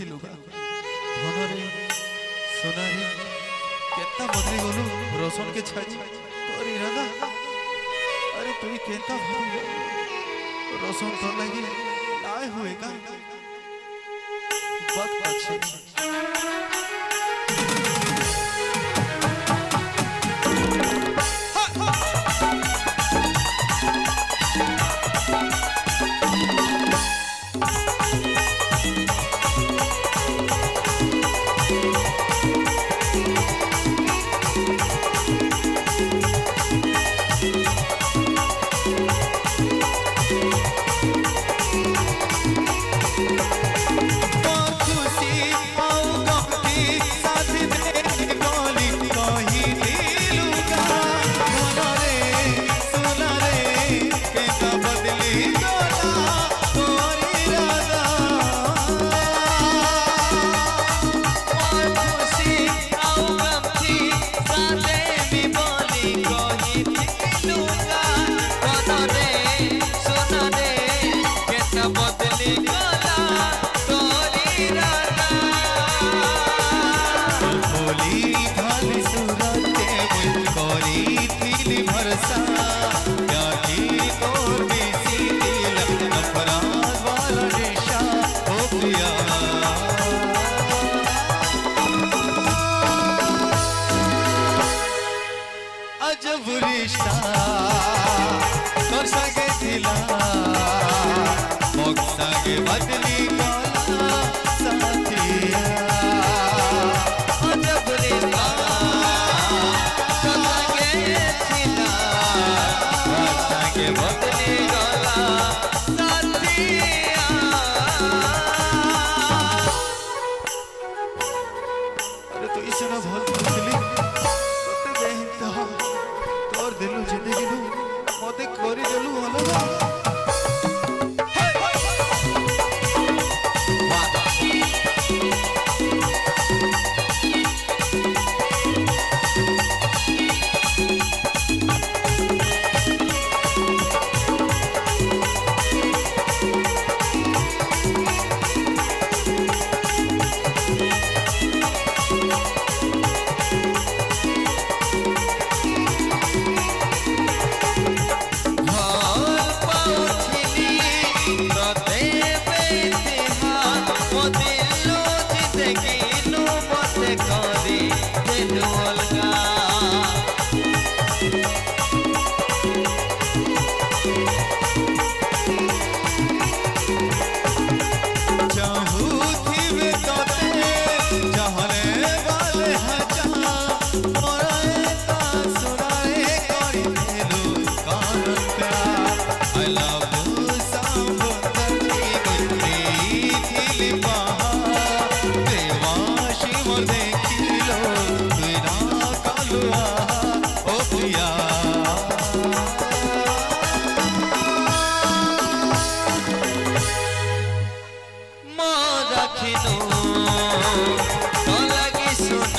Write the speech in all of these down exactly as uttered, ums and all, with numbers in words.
देखिलु बा धन रे सोना रे केता बदली गलु रोशन के छाई तोरी राधा। अरे तुई केता भुली रोशन तो लगी लाए हुए का बहुत अच्छे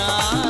ना